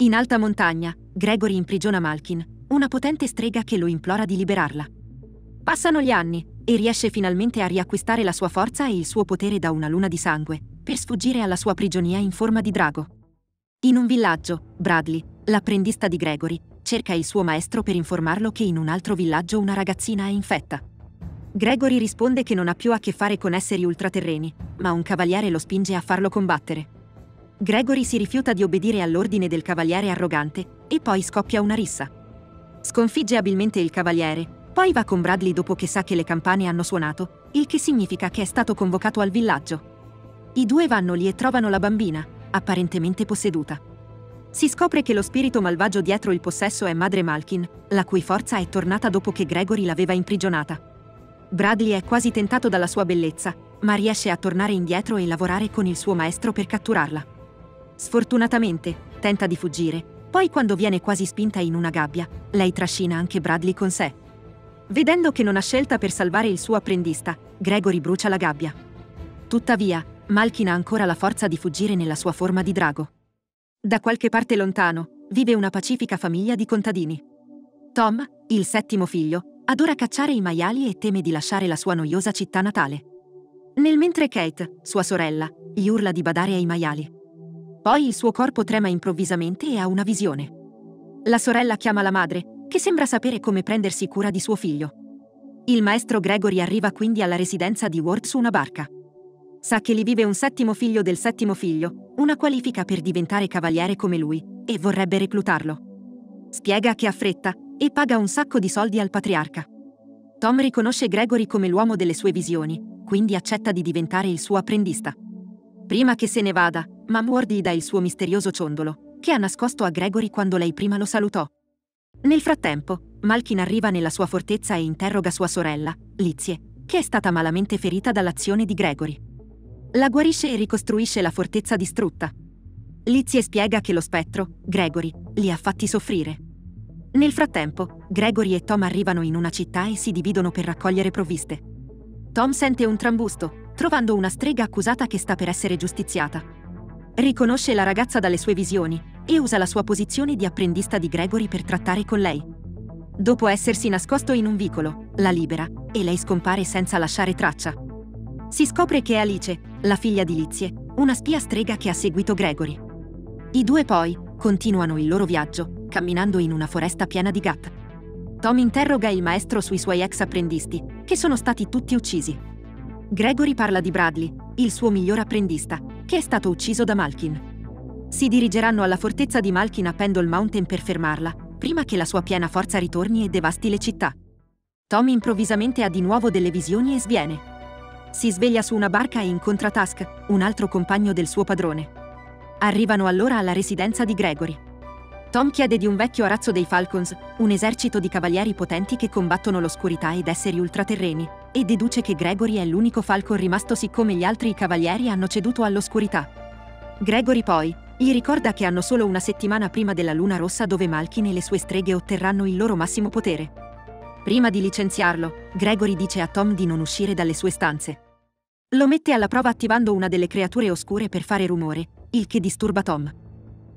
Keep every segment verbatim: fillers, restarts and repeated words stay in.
In alta montagna, Gregory imprigiona Malkin, una potente strega che lo implora di liberarla. Passano gli anni e riesce finalmente a riacquistare la sua forza e il suo potere da una luna di sangue, per sfuggire alla sua prigionia in forma di drago. In un villaggio, Bradley, l'apprendista di Gregory, cerca il suo maestro per informarlo che in un altro villaggio una ragazzina è infetta. Gregory risponde che non ha più a che fare con esseri ultraterreni, ma un cavaliere lo spinge a farlo combattere. Gregory si rifiuta di obbedire all'ordine del cavaliere arrogante e poi scoppia una rissa. Sconfigge abilmente il cavaliere, poi va con Bradley dopo che sa che le campane hanno suonato, il che significa che è stato convocato al villaggio. I due vanno lì e trovano la bambina, apparentemente posseduta. Si scopre che lo spirito malvagio dietro il possesso è madre Malkin, la cui forza è tornata dopo che Gregory l'aveva imprigionata. Bradley è quasi tentato dalla sua bellezza, ma riesce a tornare indietro e lavorare con il suo maestro per catturarla. Sfortunatamente, tenta di fuggire, poi quando viene quasi spinta in una gabbia, lei trascina anche Bradley con sé. Vedendo che non ha scelta per salvare il suo apprendista, Gregory brucia la gabbia. Tuttavia, Malkin ha ancora la forza di fuggire nella sua forma di drago. Da qualche parte lontano, vive una pacifica famiglia di contadini. Tom, il settimo figlio, adora cacciare i maiali e teme di lasciare la sua noiosa città natale. Nel mentre Kate, sua sorella, gli urla di badare ai maiali. Poi il suo corpo trema improvvisamente e ha una visione. La sorella chiama la madre, che sembra sapere come prendersi cura di suo figlio. Il maestro Gregory arriva quindi alla residenza di Ward su una barca. Sa che lì vive un settimo figlio del settimo figlio, una qualifica per diventare cavaliere come lui, e vorrebbe reclutarlo. Spiega che ha fretta e paga un sacco di soldi al patriarca. Tom riconosce Gregory come l'uomo delle sue visioni, quindi accetta di diventare il suo apprendista. Prima che se ne vada, Mam Ward gli dà il suo misterioso ciondolo, che ha nascosto a Gregory quando lei prima lo salutò. Nel frattempo, Malkin arriva nella sua fortezza e interroga sua sorella, Lizzie, che è stata malamente ferita dall'azione di Gregory. La guarisce e ricostruisce la fortezza distrutta. Lizzie spiega che lo spettro, Gregory, li ha fatti soffrire. Nel frattempo, Gregory e Tom arrivano in una città e si dividono per raccogliere provviste. Tom sente un trambusto, trovando una strega accusata che sta per essere giustiziata. Riconosce la ragazza dalle sue visioni e usa la sua posizione di apprendista di Gregory per trattare con lei. Dopo essersi nascosto in un vicolo, la libera e lei scompare senza lasciare traccia. Si scopre che è Alice, la figlia di Lizzie, una spia strega che ha seguito Gregory. I due poi continuano il loro viaggio, camminando in una foresta piena di gat. Tom interroga il maestro sui suoi ex apprendisti, che sono stati tutti uccisi. Gregory parla di Bradley, il suo miglior apprendista, che è stato ucciso da Malkin. Si dirigeranno alla fortezza di Malkin a Pendle Mountain per fermarla, prima che la sua piena forza ritorni e devasti le città. Tom improvvisamente ha di nuovo delle visioni e sviene. Si sveglia su una barca e incontra Task, un altro compagno del suo padrone. Arrivano allora alla residenza di Gregory. Tom chiede di un vecchio arazzo dei Falcons, un esercito di cavalieri potenti che combattono l'oscurità ed esseri ultraterreni, e deduce che Gregory è l'unico Falcon rimasto siccome gli altri cavalieri hanno ceduto all'oscurità. Gregory poi gli ricorda che hanno solo una settimana prima della Luna Rossa dove Malkin e le sue streghe otterranno il loro massimo potere. Prima di licenziarlo, Gregory dice a Tom di non uscire dalle sue stanze. Lo mette alla prova attivando una delle creature oscure per fare rumore, il che disturba Tom.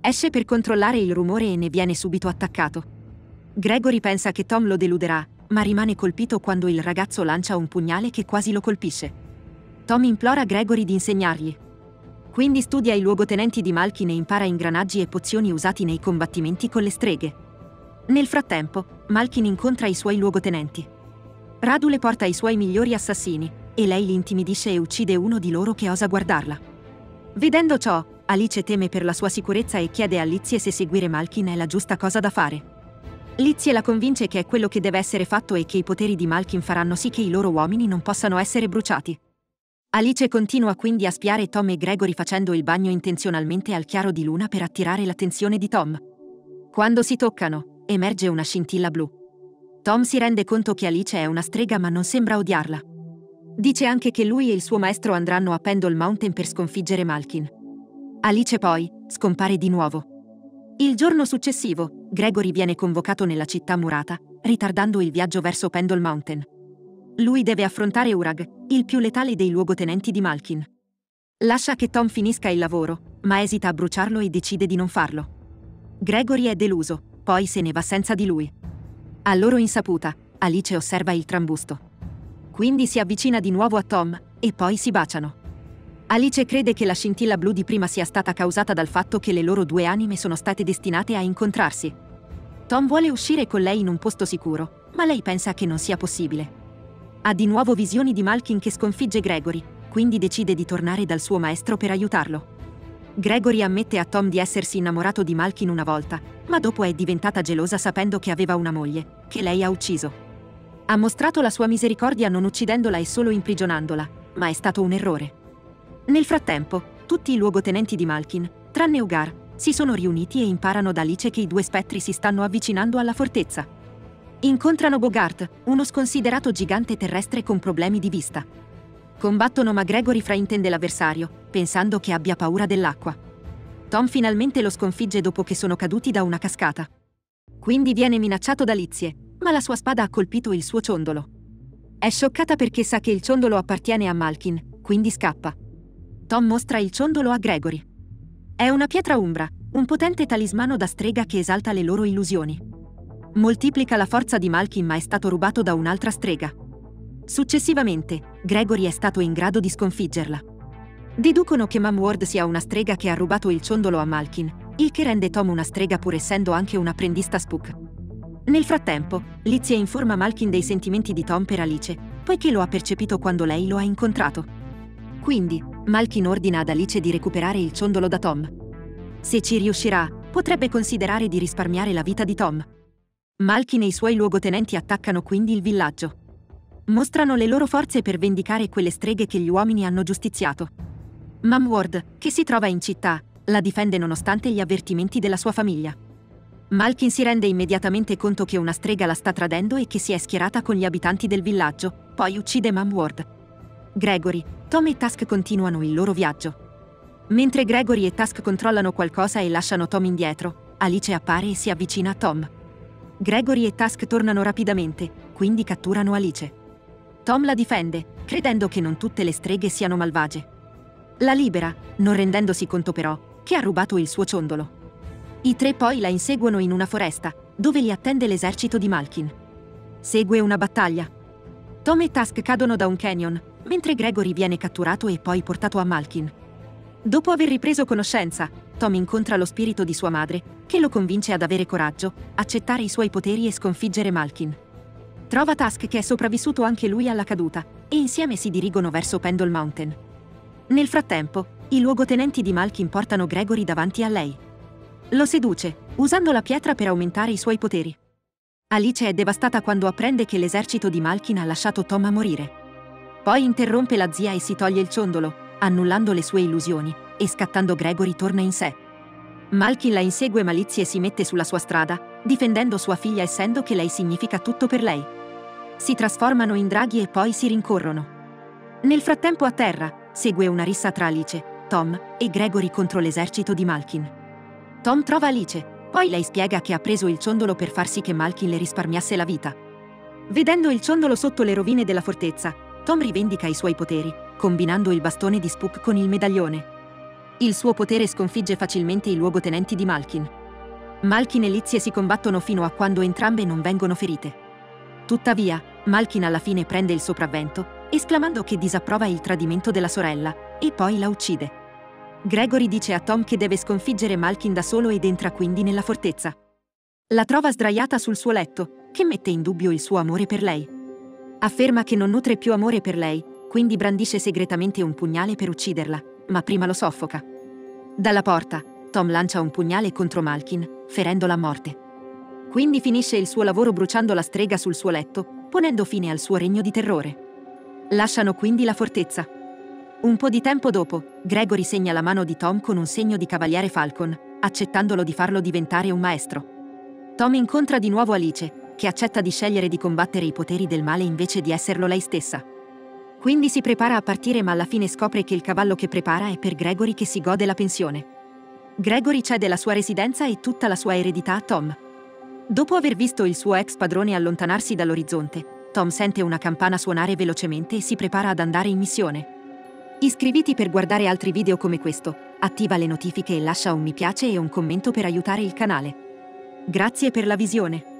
Esce per controllare il rumore e ne viene subito attaccato. Gregory pensa che Tom lo deluderà, ma rimane colpito quando il ragazzo lancia un pugnale che quasi lo colpisce. Tom implora Gregory di insegnargli. Quindi studia i luogotenenti di Malkin e impara ingranaggi e pozioni usati nei combattimenti con le streghe. Nel frattempo, Malkin incontra i suoi luogotenenti. Radu le porta i suoi migliori assassini, e lei li intimidisce e uccide uno di loro che osa guardarla. Vedendo ciò, Alice teme per la sua sicurezza e chiede a Lizzie se seguire Malkin è la giusta cosa da fare. Lizzie la convince che è quello che deve essere fatto e che i poteri di Malkin faranno sì che i loro uomini non possano essere bruciati. Alice continua quindi a spiare Tom e Gregory facendo il bagno intenzionalmente al chiaro di luna per attirare l'attenzione di Tom. Quando si toccano, emerge una scintilla blu. Tom si rende conto che Alice è una strega ma non sembra odiarla. Dice anche che lui e il suo maestro andranno a Pendle Mountain per sconfiggere Malkin. Alice poi scompare di nuovo. Il giorno successivo, Gregory viene convocato nella città murata, ritardando il viaggio verso Pendle Mountain. Lui deve affrontare Urag, il più letale dei luogotenenti di Malkin. Lascia che Tom finisca il lavoro, ma esita a bruciarlo e decide di non farlo. Gregory è deluso, poi se ne va senza di lui. A loro insaputa, Alice osserva il trambusto. Quindi si avvicina di nuovo a Tom, e poi si baciano. Alice crede che la scintilla blu di prima sia stata causata dal fatto che le loro due anime sono state destinate a incontrarsi. Tom vuole uscire con lei in un posto sicuro, ma lei pensa che non sia possibile. Ha di nuovo visioni di Malkin che sconfigge Gregory, quindi decide di tornare dal suo maestro per aiutarlo. Gregory ammette a Tom di essersi innamorato di Malkin una volta, ma dopo è diventata gelosa sapendo che aveva una moglie, che lei ha ucciso. Ha mostrato la sua misericordia non uccidendola e solo imprigionandola, ma è stato un errore. Nel frattempo, tutti i luogotenenti di Malkin, tranne Ugar, si sono riuniti e imparano da Alice che i due spettri si stanno avvicinando alla fortezza. Incontrano Bogart, uno sconsiderato gigante terrestre con problemi di vista. Combattono ma Gregory fraintende l'avversario, pensando che abbia paura dell'acqua. Tom finalmente lo sconfigge dopo che sono caduti da una cascata. Quindi viene minacciato da Lizie, ma la sua spada ha colpito il suo ciondolo. È scioccata perché sa che il ciondolo appartiene a Malkin, quindi scappa. Tom mostra il ciondolo a Gregory. È una pietra umbra, un potente talismano da strega che esalta le loro illusioni. Moltiplica la forza di Malkin ma è stato rubato da un'altra strega. Successivamente, Gregory è stato in grado di sconfiggerla. Deducono che Mam Ward sia una strega che ha rubato il ciondolo a Malkin, il che rende Tom una strega pur essendo anche un apprendista spook. Nel frattempo, Lizzie informa Malkin dei sentimenti di Tom per Alice, poiché lo ha percepito quando lei lo ha incontrato. Quindi, Malkin ordina ad Alice di recuperare il ciondolo da Tom. Se ci riuscirà, potrebbe considerare di risparmiare la vita di Tom. Malkin e i suoi luogotenenti attaccano quindi il villaggio. Mostrano le loro forze per vendicare quelle streghe che gli uomini hanno giustiziato. Mam Ward, che si trova in città, la difende nonostante gli avvertimenti della sua famiglia. Malkin si rende immediatamente conto che una strega la sta tradendo e che si è schierata con gli abitanti del villaggio, poi uccide Mam Ward. Gregory, Tom e Task continuano il loro viaggio. Mentre Gregory e Task controllano qualcosa e lasciano Tom indietro, Alice appare e si avvicina a Tom. Gregory e Task tornano rapidamente, quindi catturano Alice. Tom la difende, credendo che non tutte le streghe siano malvagie. La libera, non rendendosi conto però, che ha rubato il suo ciondolo. I tre poi la inseguono in una foresta, dove li attende l'esercito di Malkin. Segue una battaglia. Tom e Tusk cadono da un canyon, mentre Gregory viene catturato e poi portato a Malkin. Dopo aver ripreso conoscenza, Tom incontra lo spirito di sua madre, che lo convince ad avere coraggio, accettare i suoi poteri e sconfiggere Malkin. Trova Tusk che è sopravvissuto anche lui alla caduta, e insieme si dirigono verso Pendle Mountain. Nel frattempo, i luogotenenti di Malkin portano Gregory davanti a lei. Lo seduce, usando la pietra per aumentare i suoi poteri. Alice è devastata quando apprende che l'esercito di Malkin ha lasciato Tom a morire. Poi interrompe la zia e si toglie il ciondolo, annullando le sue illusioni, e scattando Gregory torna in sé. Malkin la insegue ma Lizie si mette sulla sua strada, difendendo sua figlia essendo che lei significa tutto per lei. Si trasformano in draghi e poi si rincorrono. Nel frattempo a terra, segue una rissa tra Alice, Tom e Gregory contro l'esercito di Malkin. Tom trova Alice, poi lei spiega che ha preso il ciondolo per far sì che Malkin le risparmiasse la vita. Vedendo il ciondolo sotto le rovine della fortezza, Tom rivendica i suoi poteri, combinando il bastone di Spook con il medaglione. Il suo potere sconfigge facilmente i luogotenenti di Malkin. Malkin e Lizie si combattono fino a quando entrambe non vengono ferite. Tuttavia, Malkin alla fine prende il sopravvento, esclamando che disapprova il tradimento della sorella, e poi la uccide. Gregory dice a Tom che deve sconfiggere Malkin da solo ed entra quindi nella fortezza. La trova sdraiata sul suo letto, che mette in dubbio il suo amore per lei. Afferma che non nutre più amore per lei, quindi brandisce segretamente un pugnale per ucciderla, ma prima lo soffoca. Dalla porta, Tom lancia un pugnale contro Malkin, ferendola a morte. Quindi finisce il suo lavoro bruciando la strega sul suo letto, ponendo fine al suo regno di terrore. Lasciano quindi la fortezza. Un po' di tempo dopo, Gregory segna la mano di Tom con un segno di cavaliere Falcon, accettandolo di farlo diventare un maestro. Tom incontra di nuovo Alice, che accetta di scegliere di combattere i poteri del male invece di esserlo lei stessa. Quindi si prepara a partire ma alla fine scopre che il cavallo che prepara è per Gregory che si gode la pensione. Gregory cede la sua residenza e tutta la sua eredità a Tom. Dopo aver visto il suo ex padrone allontanarsi dall'orizzonte, Tom sente una campana suonare velocemente e si prepara ad andare in missione. Iscriviti per guardare altri video come questo, attiva le notifiche e lascia un mi piace e un commento per aiutare il canale. Grazie per la visione.